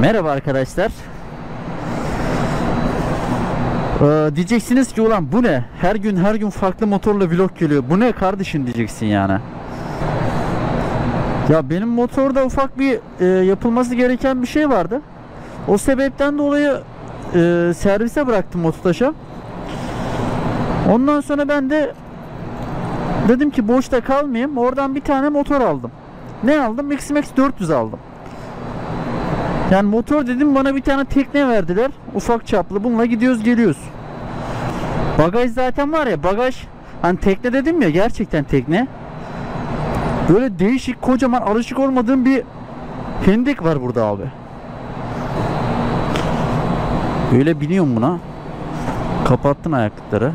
Merhaba arkadaşlar. Diyeceksiniz ki ulan bu ne? Her gün farklı motorla vlog geliyor. Bu ne kardeşim diyeceksin yani. Ya benim motorda ufak bir yapılması gereken bir şey vardı. O sebepten dolayı servise bıraktım Mototaş'a. Ondan sonra ben de dedim ki boşta kalmayayım. Oradan bir tane motor aldım. Ne aldım? XMAX 400 aldım. Yani motor dedim, bana bir tane tekne verdiler. Ufak çaplı. Bununla gidiyoruz geliyoruz. Bagaj zaten var ya, bagaj hani tekne dedim ya, gerçekten tekne. Böyle değişik, kocaman, alışık olmadığım bir hendek var burada abi. Böyle biniyorum buna. Kapattın ayaklıkları.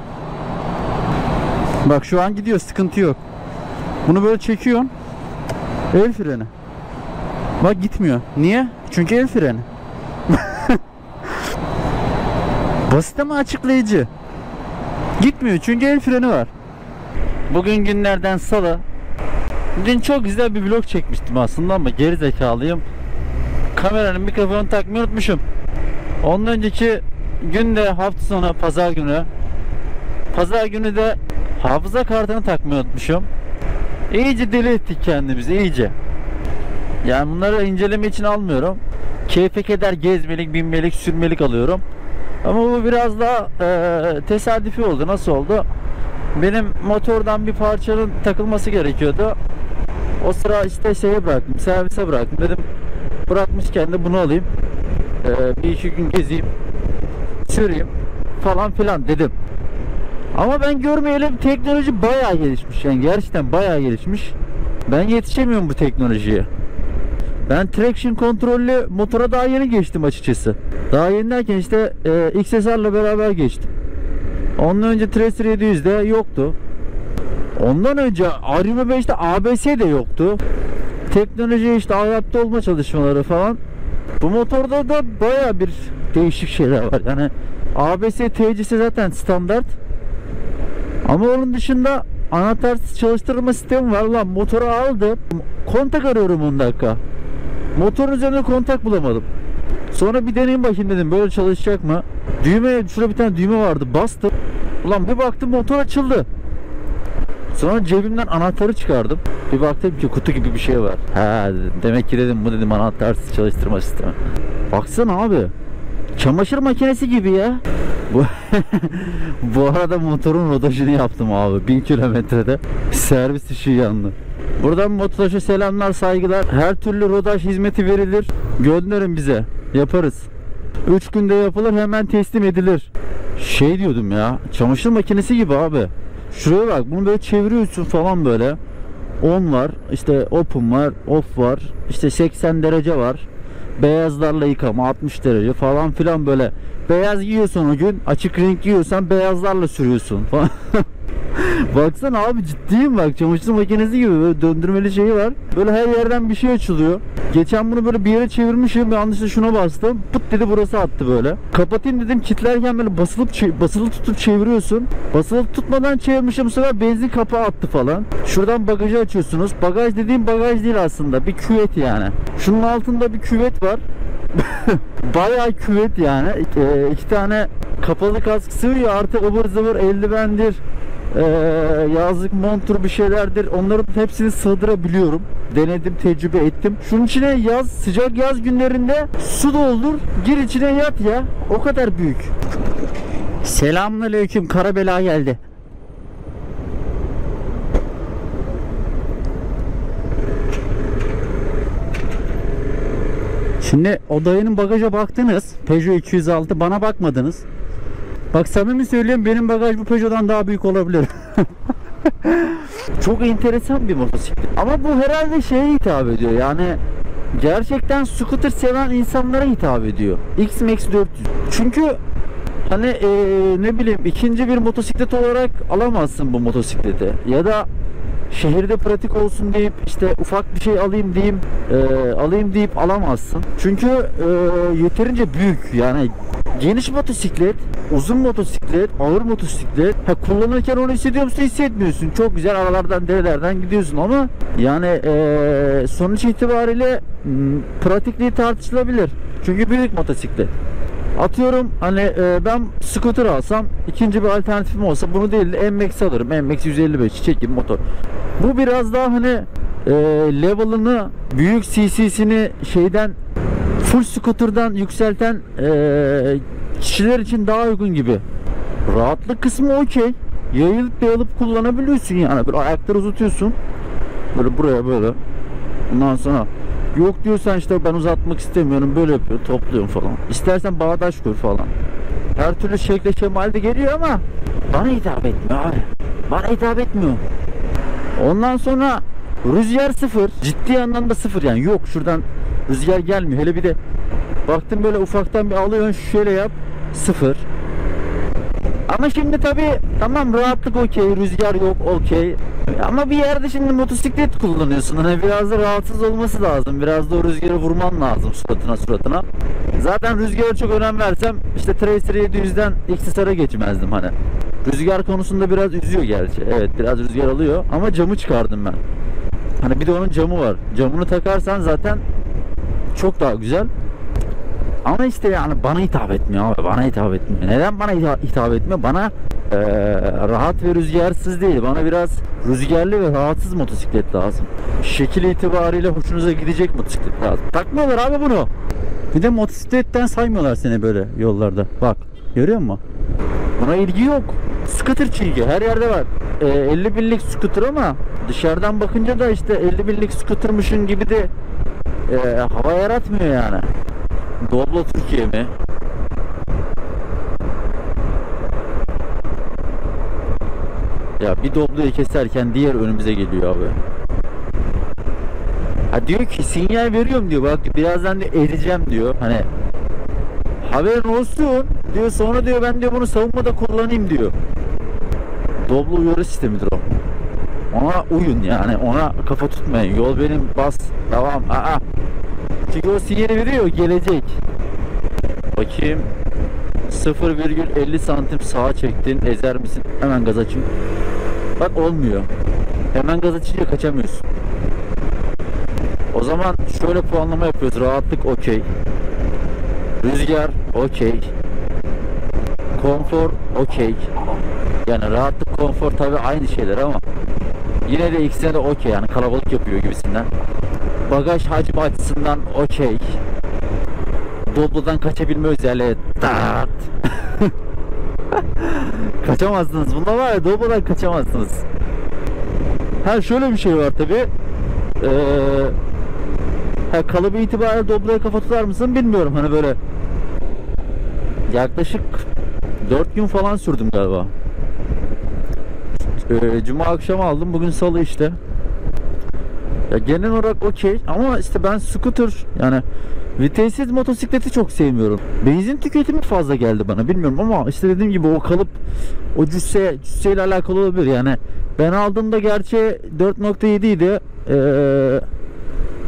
Bak şu an gidiyor, sıkıntı yok. Bunu böyle çekiyorsun. El freni. Bak gitmiyor. Niye? Çünkü el freni. Basit ama açıklayıcı. Gitmiyor çünkü el freni var. Bugün günlerden salı. Dün çok güzel bir vlog çekmiştim aslında ama gerizekalıyım. Kameranın mikrofonunu takmayı unutmuşum. Ondan önceki günde hafta sonu pazar günü. Pazar günü de hafıza kartını takmayı unutmuşum. İyice deli ettik kendimizi, iyice. Yani bunları inceleme için almıyorum. Keyfe keder gezmelik, binmelik, sürmelik alıyorum. Ama bu biraz daha tesadüfi oldu. Nasıl oldu? Benim motordan bir parçanın takılması gerekiyordu. O sıra işte şeye bıraktım, servise bıraktım. Dedim bırakmışken de bunu alayım. Bir iki gün gezeyim, süreyim falan filan dedim. Ama ben görmeyelim, teknoloji bayağı gelişmiş. Yani gerçekten bayağı gelişmiş. Ben yetişemiyorum bu teknolojiye. Ben traction kontrollü motora daha yeni geçtim açıkçası. Daha yeni derken işte XSR'la beraber geçtim. Ondan önce Tracer 700'de yoktu. Ondan önce R25'te ABS de yoktu. Teknolojiye işte adapte olma çalışmaları falan. Bu motorda da baya bir değişik şeyler var. Yani ABS TC'si zaten standart. Ama onun dışında anahtarsız çalıştırma sistemi var. Lan motoru aldım, kontak arıyorum 10 dakika. Motorun üzerine kontak bulamadım. Sonra bir deneyim bakayım dedim, böyle çalışacak mı? Düğme, şurada bir tane düğme vardı, bastım. Ulan bir baktım motor açıldı. Sonra cebimden anahtarı çıkardım. Bir baktım ki kutu gibi bir şey var. He dedim, demek ki dedim bu dedim anahtarsız çalıştırma sistemi. Baksana abi, çamaşır makinesi gibi ya. Bu arada motorun rodajını yaptım abi 1000 kilometrede. Servis işi yandı. Buradan Mototaş'a selamlar, saygılar. Her türlü rodaj hizmeti verilir. Gönderin bize, yaparız. 3 günde yapılır, hemen teslim edilir. Şey diyordum ya, çamaşır makinesi gibi abi. Şuraya bak, bunu böyle çeviriyorsun falan böyle. On var, işte open var, off var. İşte 80 derece var. Beyazlarla yıkama 60 derece falan filan böyle. Beyaz giyiyorsan o gün, açık renk giyiyorsan beyazlarla sürüyorsun falan. Baksana abi, ciddiyim bak, çamaşır makinesi gibi böyle döndürmeli şeyi var. Böyle her yerden bir şey açılıyor. Geçen bunu böyle bir yere çevirmişim, yanlışlıkla şuna bastım, pıt dedi, burası attı böyle. Kapatayım dedim, kilitlerken böyle basılı tutup çeviriyorsun. Basılı tutmadan çevirmişim, bu sefer benzin kapağı attı falan. Şuradan bagajı açıyorsunuz. Bagaj dediğim bagaj değil aslında, bir küvet yani. Şunun altında bir küvet var. Bayağı küvet yani. İki tane kapalı kask sığıyor, artı ıvır zıvır eldivendir, yazlık montur bir şeylerdir, onların hepsini sığdırabiliyorum. Denedim, tecrübe ettim. Şunun içine yaz, sıcak yaz günlerinde su doldur, gir içine yat ya, o kadar büyük. Selamünaleyküm, kara bela geldi. Şimdi o dayının bagaja baktınız, Peugeot 206, bana bakmadınız. Bak samimi söyleyeyim, benim bagaj bu Peugeot'dan daha büyük olabilir. Çok enteresan bir motosiklet. Ama bu herhalde şeye hitap ediyor yani, gerçekten scooter seven insanlara hitap ediyor. XMAX 400. Çünkü hani ne bileyim ikinci bir motosiklet olarak alamazsın bu motosikleti. Ya da şehirde pratik olsun deyip işte ufak bir şey alayım diyeyim, alayım deyip alamazsın. Çünkü yeterince büyük, yani geniş motosiklet, uzun motosiklet, ağır motosiklet. Ha, kullanırken onu hissediyor musun? Hissetmiyorsun. Çok güzel aralardan, derelerden gidiyorsun ama yani sonuç itibariyle pratikliği tartışılabilir. Çünkü büyük motosiklet. Atıyorum hani ben scooter alsam, ikinci bir alternatifim olsa bunu değil de M-MAX alırım. M-MAX 155 çekim motor. Bu biraz daha hani level'ını, büyük cc'sini şeyden, full scooter'dan yükselten kişiler için daha uygun gibi. Rahatlık kısmı okey. Yayılıp yayılıp kullanabiliyorsun yani. Böyle ayakları uzatıyorsun. Böyle buraya böyle. Ondan sonra yok diyorsan işte ben uzatmak istemiyorum, böyle yapıyor, topluyorum falan. İstersen bağdaş kur falan. Her türlü şekle şemalde geliyor ama bana hitap etmiyor abi. Bana hitap etmiyor. Ondan sonra rüzgar sıfır. Ciddi anlamda sıfır yani, yok şuradan rüzgar gelmiyor. Hele bir de baktım böyle ufaktan bir alıyorsun, şöyle yap, sıfır. Ama şimdi tabi tamam, rahatlık okey, rüzgar yok okey. Ama bir yerde şimdi motosiklet kullanıyorsun, hani biraz da rahatsız olması lazım, biraz da o rüzgarı vurman lazım suratına. Zaten rüzgara çok önem versem işte Tracer 700'den XSR'a geçmezdim hani. Rüzgar konusunda biraz üzüyor gerçi, evet biraz rüzgar alıyor ama camı çıkardım ben. Hani bir de onun camı var, camını takarsan zaten çok daha güzel. Ama işte yani bana hitap etmiyor abi, bana hitap etmiyor. Neden bana hitap etmiyor? Bana rahat ve rüzgarsız değil, bana biraz rüzgarlı ve rahatsız motosiklet lazım. Şekil itibariyle hoşunuza gidecek motosiklet lazım. Takmıyorlar abi bunu. Bir de motosikletten saymıyorlar seni böyle yollarda. Bak görüyor musun? Buna ilgi yok. Scooter çilgi her yerde var. 50 binlik scooter ama dışarıdan bakınca da işte 50 binlik scootermışın gibi de hava yaratmıyor yani. Doblo Türkiye mi? Ya bir Doblo'yu keserken diğer önümüze geliyor abi. Ha diyor ki sinyal veriyorum diyor, bak birazdan diyor, ereceğim diyor hani. Haberin olsun diyor, sonra diyor ben diyor bunu savunmada kullanayım diyor. Doblo uyarı sistemidir o. Ona uyun yani, ona kafa tutmayın. Yol benim, bas, devam. Aa. Çünkü o sinyali veriyor, gelecek. Bakayım. 0,50 santim sağa çektin, ezer misin? Hemen gaz açayım. Bak olmuyor. Hemen gaz açınca kaçamıyorsun. O zaman şöyle puanlama yapıyoruz. Rahatlık okey. Rüzgar okey. Konfor okey. Yani rahatlık, konfor tabi aynı şeyler ama yine de ikisine de okey yani, kalabalık yapıyor gibisinden. Bagaj hacmi açısından okey. Doblo'dan kaçabilme özelliği. Kaçamazsınız. Bunda var ya, Doblo'dan kaçamazsınız. Ha şöyle bir şey var tabi. Kalıbı itibariyle Doblo'ya kafa tutar mısın bilmiyorum. Hani böyle yaklaşık 4 gün falan sürdüm galiba. Cuma akşamı aldım. Bugün salı işte. Ya genel olarak okey ama işte ben scooter yani vitessiz motosikleti çok sevmiyorum. Benzin tüketimi fazla geldi bana, bilmiyorum ama işte dediğim gibi o kalıp, o cüsseyle alakalı olabilir yani. Ben aldığımda gerçi 4.7 idi.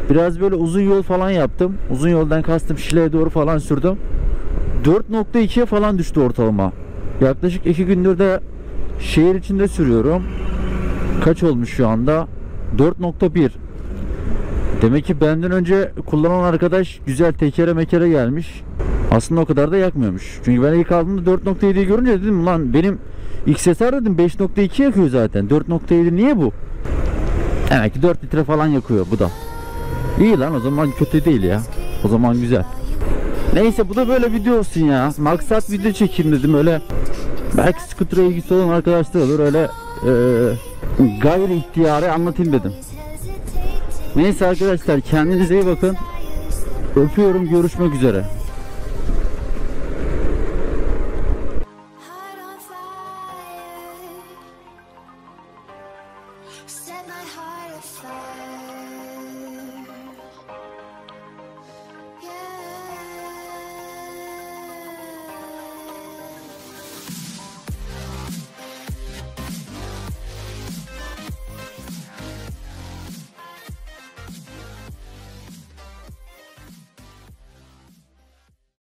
Biraz böyle uzun yol falan yaptım. Uzun yoldan kastım Şile'ye doğru falan sürdüm. 4.2'ye falan düştü ortalama. Yaklaşık 2 gündür de şehir içinde sürüyorum. Kaç olmuş şu anda? 4.1. Demek ki benden önce kullanan arkadaş güzel tekere mekere gelmiş. Aslında o kadar da yakmıyormuş. Çünkü ben ilk aldığımda 4.7'yi görünce dedim lan benim XSR dedim 5.2 yakıyor zaten. 4.7 niye bu? Demek ki 4 litre falan yakıyor bu da. İyi lan, o zaman kötü değil ya. O zaman güzel. Neyse bu da böyle video olsun ya. Maksat video çekeyim dedim öyle. Belki scooter'a ilgisi olan arkadaşlar olur öyle. Gayri ihtiyari anlatayım dedim. Neyse arkadaşlar, kendinize iyi bakın. Öpüyorum, görüşmek üzere.